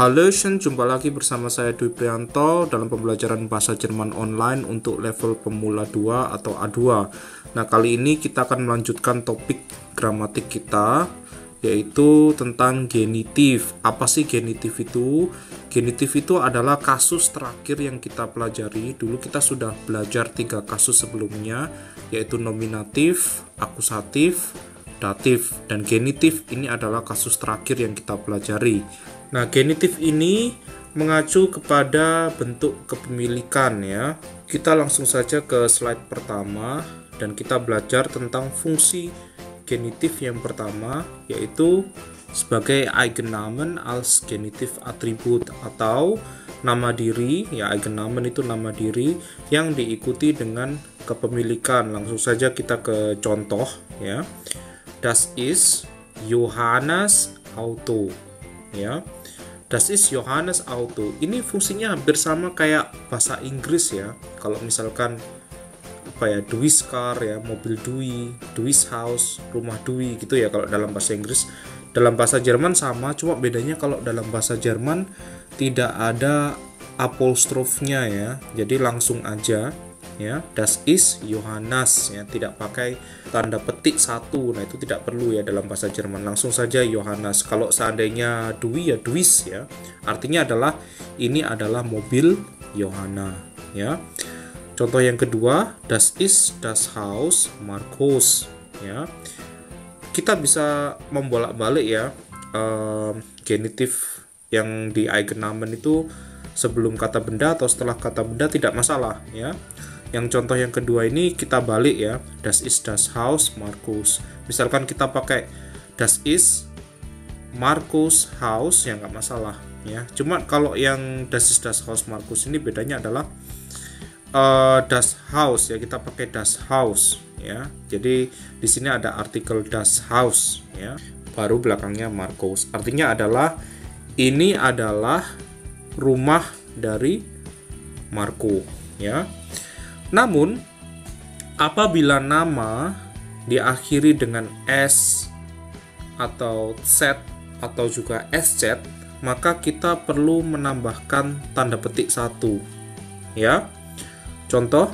Halo, jumpa lagi bersama saya Dwi Prianto dalam pembelajaran bahasa Jerman online untuk level pemula 2 atau A2. Nah, kali ini kita akan melanjutkan topik gramatik kita, yaitu tentang genitiv. Apa sih genitiv itu? Genitiv itu adalah kasus terakhir yang kita pelajari. Dulu kita sudah belajar 3 kasus sebelumnya, yaitu nominatif, akusatif, datif, dan genitiv ini adalah kasus terakhir yang kita pelajari. Nah, genitiv ini mengacu kepada bentuk kepemilikan ya. Kita langsung saja ke slide pertama dan kita belajar tentang fungsi genitiv yang pertama, yaitu sebagai Eigennamen als Genitiv Attribut atau nama diri ya. Eigennamen itu nama diri yang diikuti dengan kepemilikan. Langsung saja kita ke contoh ya. Das ist Johannes Auto ya. Das ist Johannes Auto. Ini fungsinya hampir sama kayak bahasa Inggris ya. Kalau misalkan apa ya, Dwi's car ya, mobil Dwi, Dwi's house, rumah Dwi gitu ya kalau dalam bahasa Inggris. Dalam bahasa Jerman sama, cuma bedanya kalau dalam bahasa Jerman tidak ada apostrofnya ya. Jadi langsung aja ya, das ist Johannes ya, tidak pakai tanda petik 1. Nah, itu tidak perlu ya dalam bahasa Jerman. Langsung saja Johannes. Kalau seandainya Dwi ya Dwi's ya. Artinya adalah ini adalah mobil Johanna ya. Contoh yang kedua, das ist das Haus Markus ya. Kita bisa membolak-balik ya. Genitiv yang di Eigennamen itu sebelum kata benda atau setelah kata benda tidak masalah ya. Yang contoh yang kedua ini kita balik ya. Das ist das Haus Markus. Misalkan kita pakai das ist Markus Haus ya, nggak masalah ya. Cuma kalau yang das ist das Haus Markus ini bedanya adalah das Haus ya, kita pakai das Haus ya. Jadi di sini ada artikel das Haus ya. Baru belakangnya Markus. Artinya adalah ini adalah rumah dari Marco ya. Namun, apabila nama diakhiri dengan S atau Z atau juga SZ, maka kita perlu menambahkan tanda petik 1 ya. Contoh,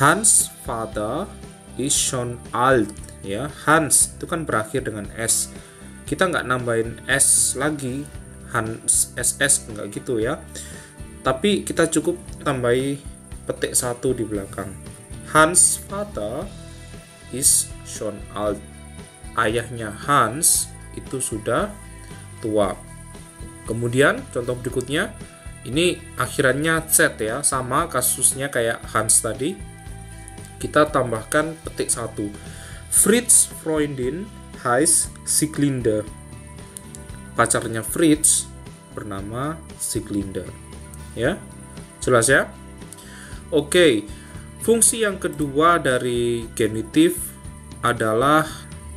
Hans Vater ist schon alt ya. Hans itu kan berakhir dengan S. Kita nggak nambahin S lagi, Hans SS nggak gitu ya. Tapi kita cukup tambahi petik 1 di belakang. Hans Vater ist schon alt. Ayahnya Hans itu sudah tua. Kemudian contoh berikutnya, ini akhirannya Z ya, sama kasusnya kayak Hans tadi. Kita tambahkan petik 1. Fritz Freundin heißt Sieglinde. Pacarnya Fritz bernama Sieglinde. Ya, jelas ya. Oke, fungsi yang kedua dari genitiv adalah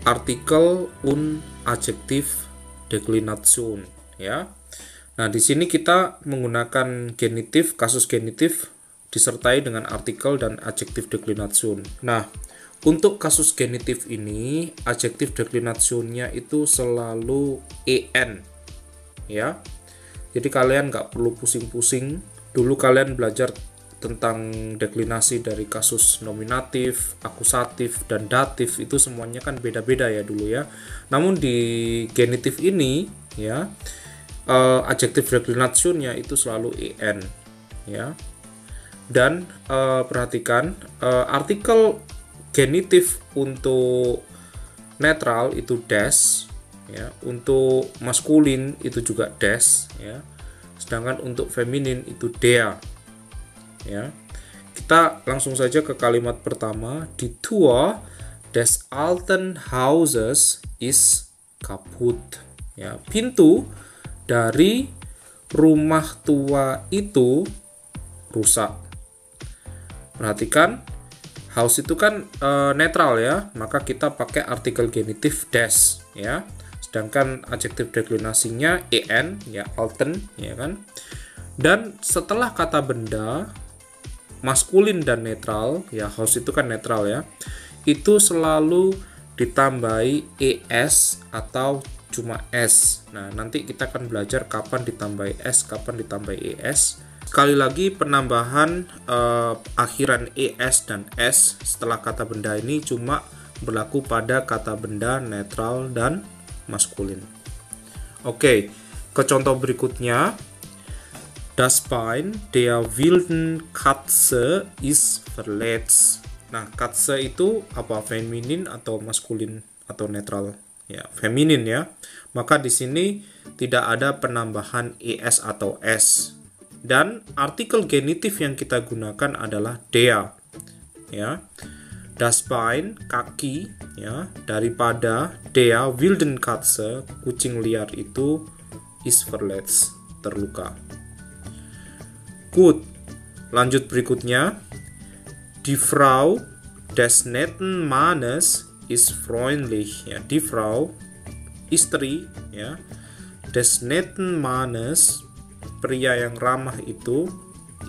artikel und adjektif Deklination ya. Nah, di sini kita menggunakan genitiv, kasus genitiv disertai dengan artikel dan adjektif Deklination. Nah, untuk kasus genitiv ini adjektif Deklinationnya itu selalu en ya. Jadi kalian nggak perlu pusing-pusing. Dulu kalian belajar tentang deklinasi dari kasus nominatif, akusatif, dan datif, itu semuanya kan beda-beda ya dulu ya. Namun di genitiv ini ya, adjektif deklinationnya itu selalu en ya. Dan perhatikan artikel genitiv untuk netral itu des ya, untuk maskulin itu juga des ya, sedangkan untuk feminin itu der ya. Kita langsung saja ke kalimat pertama. Die Tour des alten Hauses ist kaputt ya. Pintu dari rumah tua itu rusak. Perhatikan, house itu kan netral ya, maka kita pakai artikel genitiv des ya. Sedangkan adjektif deklinasinya en ya, alten ya kan. Dan setelah kata benda maskulin dan netral ya, house itu kan netral ya, itu selalu ditambahi es atau cuma S. Nah, nanti kita akan belajar kapan ditambah S, kapan ditambah ES. Sekali lagi, penambahan akhiran ES dan S setelah kata benda ini cuma berlaku pada kata benda netral dan maskulin. Oke, ke contoh berikutnya. Das Bein der wilden Katze ist verletzt. Nah, Katze itu apa? Feminin atau maskulin atau netral? Ya, feminin ya. Maka di sini tidak ada penambahan es atau s. Dan artikel genitif yang kita gunakan adalah der. Ya. Das Bein, kaki ya, daripada der wilden Katze, kucing liar itu, ist verletzt, terluka. Gut, lanjut berikutnya. Die Frau des netten Mannes ist freundlich. Ya, die Frau, istri, ya, des netten Mannes, pria yang ramah itu,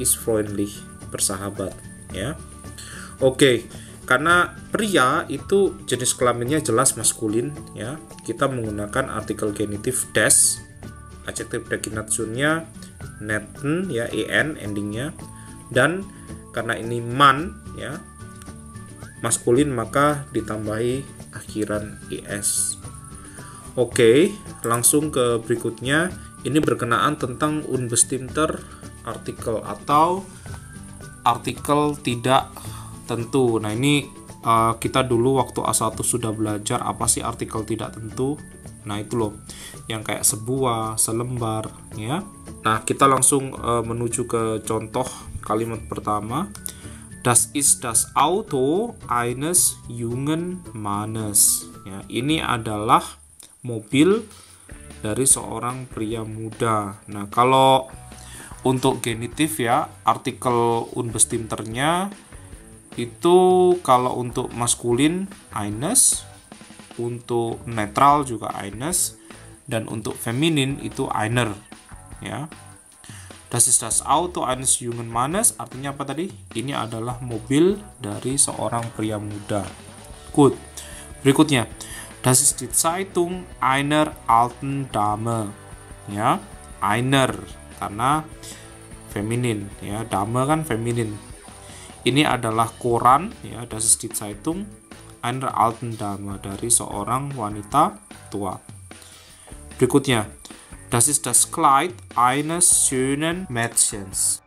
ist freundlich, bersahabat. Ya, oke, karena pria itu jenis kelaminnya jelas maskulin, ya, kita menggunakan artikel genitif des, adjektif dekinatsunnya netten ya, en endingnya, dan karena ini man ya maskulin maka ditambahi akhiran es. Oke, langsung ke berikutnya. Ini berkenaan tentang unbestimmter artikel atau artikel tidak tentu. Nah, ini kita dulu waktu A1 sudah belajar apa sih artikel tidak tentu. Nah, itu loh yang kayak sebuah, selembar ya. Nah, kita langsung menuju ke contoh kalimat pertama. Das ist das Auto eines jungen Mannes. Ya, ini adalah mobil dari seorang pria muda. Nah, kalau untuk genitif ya, artikel unbestimmternya itu kalau untuk maskulin eines, untuk netral juga eines, dan untuk feminin itu einer. Ya. Das ist das Auto eines jungen Mannes, artinya apa tadi? Ini adalah mobil dari seorang pria muda. Good. Berikutnya, das ist die Zeitung einer alten Dame. Ya, einer karena feminin ya, Dame kan feminin. Ini adalah koran ya, das ist die Zeitung einer alten Dame, dari seorang wanita tua. Berikutnya, das ist das Kleid eines schönen Mädchens.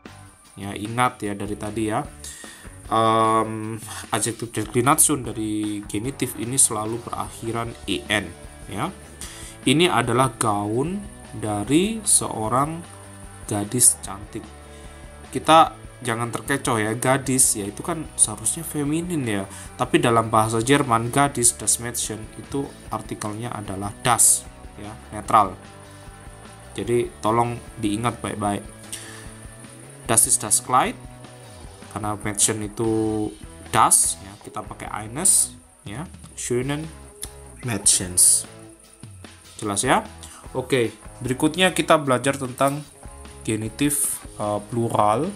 Ya, ingat ya dari tadi ya, adjektif deklinatsun dari genitif ini selalu berakhiran en. Ya, ini adalah gaun dari seorang gadis cantik. Kita jangan terkecoh ya, gadis ya itu kan seharusnya feminin ya. Tapi dalam bahasa Jerman gadis, das Mädchen, itu artikelnya adalah das ya, netral. Jadi tolong diingat baik-baik. Das ist das Kleid, karena Mädchen itu das ya, kita pakai eines ya, schönen Mädchens. Jelas ya? Oke, berikutnya kita belajar tentang genitif plural.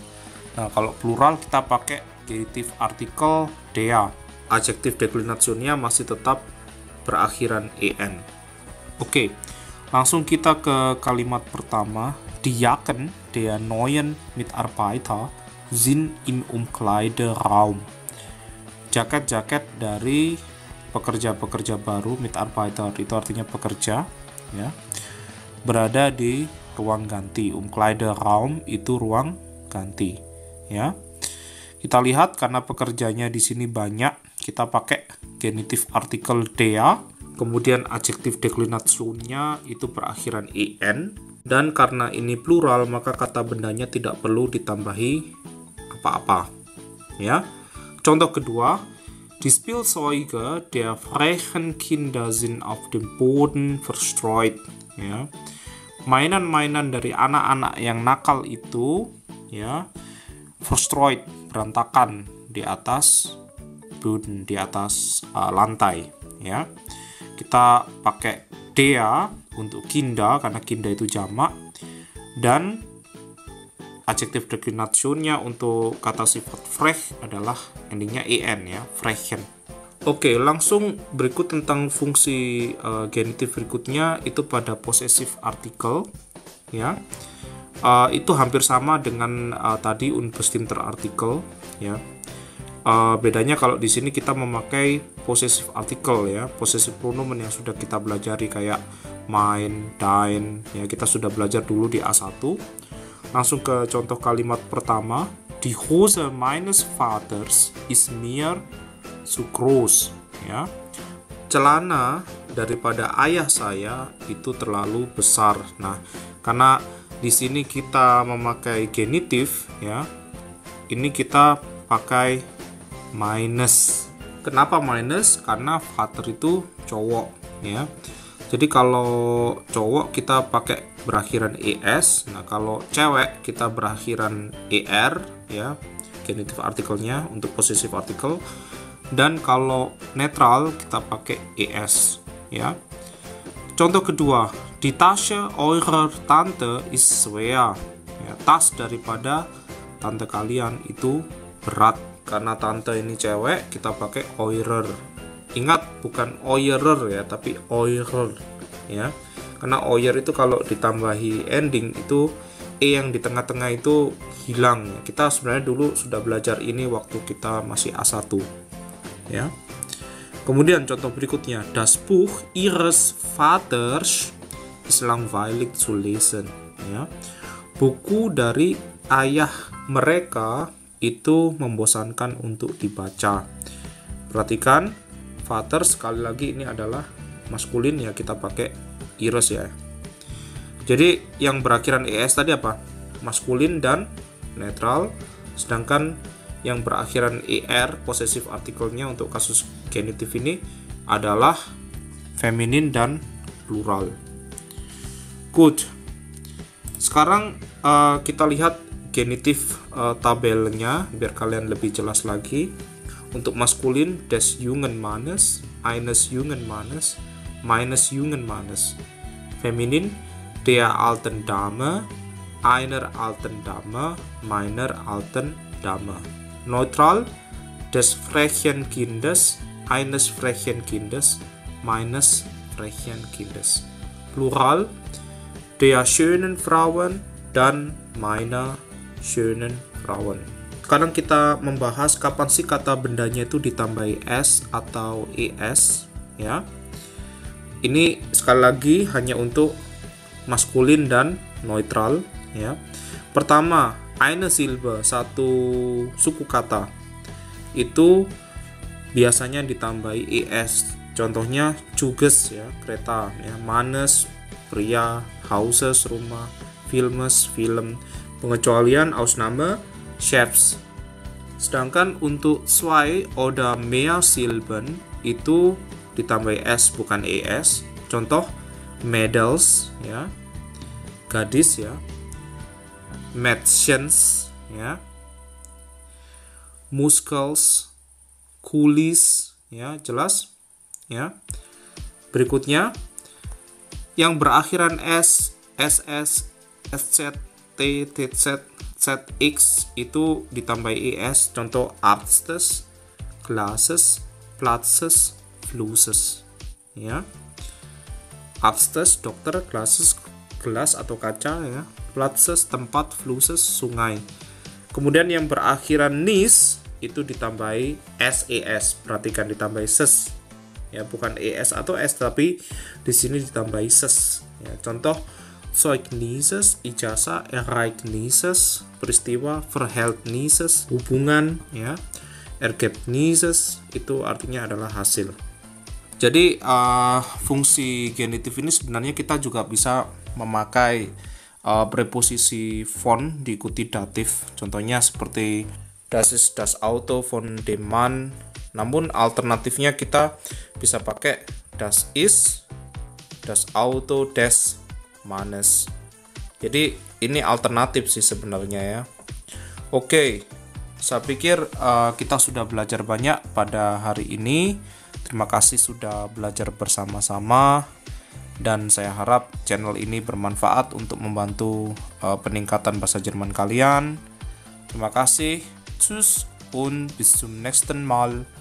Nah, kalau plural kita pakai genitif artikel der. Adjektif deklinatsunnya masih tetap berakhiran en. Oke. Langsung kita ke kalimat pertama. Die Jacken der neuen Mitarbeiter sind im Umkleideraum. Jaket-jaket dari pekerja-pekerja baru, Mitarbeiter itu artinya pekerja ya, berada di ruang ganti. Umkleideraum itu ruang ganti ya. Kita lihat karena pekerjanya di sini banyak, kita pakai genitif artikel der. Kemudian adjektif deklinatsunnya itu berakhiran en, dan karena ini plural maka kata bendanya tidak perlu ditambahi apa-apa ya. Contoh kedua, die Spielzeuge der frechen Kinder sind auf dem Boden verstreut ya. Mainan-mainan dari anak-anak yang nakal itu ya, verstreut, berantakan di atas Boden, di atas lantai ya. Kita pakai der untuk Kinder karena Kinder itu jamak, dan adjektif deklinatsunnya untuk kata sifat frech adalah endingnya en ya, frechen Oke, langsung berikut tentang fungsi genitif berikutnya itu pada possessive artikel, ya. Itu hampir sama dengan tadi unbestimmter artikel, ya. Bedanya kalau di sini kita memakai possessive artikel, ya, possessive pronomen yang sudah kita belajari kayak mine, thine, ya, kita sudah belajar dulu di A1. Langsung ke contoh kalimat pertama, die Hose meines Vaters ist mir zu groß, ya. Celana daripada ayah saya itu terlalu besar. Nah, karena di sini kita memakai genitif, ya. Ini kita pakai minus. Kenapa minus? Karena Vater itu cowok, ya. Jadi kalau cowok kita pakai berakhiran es, nah kalau cewek kita berakhiran er, ya, genitif artikelnya untuk possessive artikel. Dan kalau netral kita pakai es, ya. Contoh kedua, die Tasche eurer Tante ist schwer, ya, tas daripada tante kalian itu berat. Karena tante ini cewek, kita pakai eurer. Ingat, bukan eurer, ya, tapi eurer, ya. Karena euer itu kalau ditambahi ending itu e yang di tengah-tengah itu hilang. Kita sebenarnya dulu sudah belajar ini waktu kita masih A1, ya. Kemudian contoh berikutnya, das Buch ihres Vaters ist langweilig zu lesen, ya. Buku dari ayah mereka itu membosankan untuk dibaca. Perhatikan, Vater sekali lagi ini adalah maskulin, ya, kita pakai ihres, ya. Jadi yang berakhiran es tadi apa? Maskulin dan netral. Sedangkan yang berakhiran er, possessive artikelnya untuk kasus genitif ini adalah feminin dan plural. Good. Sekarang kita lihat genitif tabelnya biar kalian lebih jelas lagi. Untuk maskulin, des Jungen Mannes, eines Jungen Mannes, meines Jungen Mannes. Feminin, der alten Dame, einer alten Dame, meiner alten Dame. Neutral, des frechen Kindes, eines frechen Kindes, meines frechen Kindes. Plural, der schönen Frauen dan meiner schönen Frauen. Sekarang kita membahas kapan sih kata bendanya itu ditambahi s atau es, ya. Ini sekali lagi hanya untuk maskulin dan neutral, ya. Pertama, eine Silbe, satu suku kata, itu biasanya ditambahi es. Contohnya Zuges, ya, kereta, ya, Mannes, pria, Hauses, rumah, Filmes, film. Pengecualian Ausnahme Chefs. Sedangkan untuk zwei oder mehr Silben itu ditambahi s bukan es. Contoh Mädels, ya, gadis, ya, Mädchens, ya, Muskels, Kulis, ya, jelas, ya. Berikutnya yang berakhiran s, ss, sz, t, tz, zx itu ditambahi es. Contoh Arztes, Glasses, Platzes, Flusses, ya. Arztes dokter, Glasses gelas atau kaca, ya, Platzes tempat, Flusses sungai. Kemudian yang berakhiran nis itu ditambahi ses. Perhatikan, ditambahi ses, ya, bukan es atau s, tapi di sini ditambahi ses, ya. Contoh Zeugnisses, ijazah, Ereignisses, peristiwa, Verhältnisses, hubungan, ya, Ergebnisses itu artinya adalah hasil. Jadi fungsi genitif ini sebenarnya kita juga bisa memakai preposisi von diikuti datif. Contohnya seperti das ist das Auto von dem Mann. Namun alternatifnya kita bisa pakai das ist, das Auto des Mannes. Jadi ini alternatif sih sebenarnya, ya. Oke, saya pikir kita sudah belajar banyak pada hari ini. Terima kasih sudah belajar bersama-sama, dan saya harap channel ini bermanfaat untuk membantu peningkatan bahasa Jerman kalian. Terima kasih. Tschüss und bis zum nächsten Mal.